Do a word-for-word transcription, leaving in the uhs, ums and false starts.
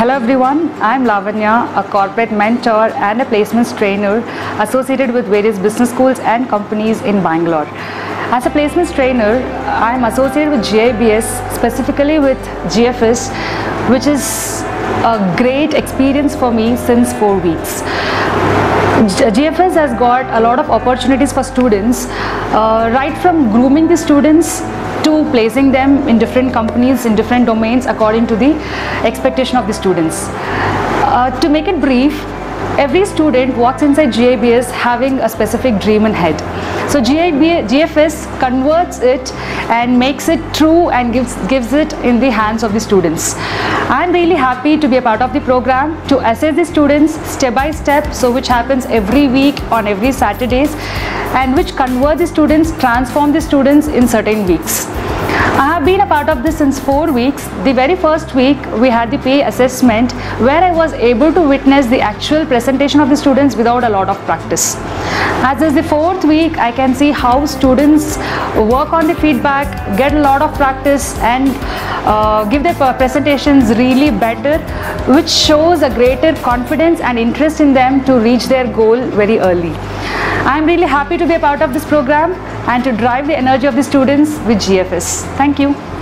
Hello everyone, I'm Lavanya, a corporate mentor and a placements trainer associated with various business schools and companies in Bangalore. As a placements trainer, I'm associated with G I B S, specifically with G F S, which is a great experience for me since four weeks. G F S has got a lot of opportunities for students, uh, right from grooming the students to placing them in different companies, in different domains according to the expectation of the students. Uh, to make it brief, every student walks inside G I B S having a specific dream in head. So G F S converts it and makes it true and gives, gives it in the hands of the students. I'm really happy to be a part of the program, to assess the students step by step, so which happens every week on every Saturdays, and which convert the students, transform the students in certain weeks. I have been a part of this since four weeks. The very first week we had the pay assessment where I was able to witness the actual presentation of the students without a lot of practice. As is the fourth week, I can see how students work on the feedback, get a lot of practice and uh, give their presentations really better, which shows a greater confidence and interest in them to reach their goal very early. I am really happy to be a part of this program and to drive the energy of the students with G F S. Thank you.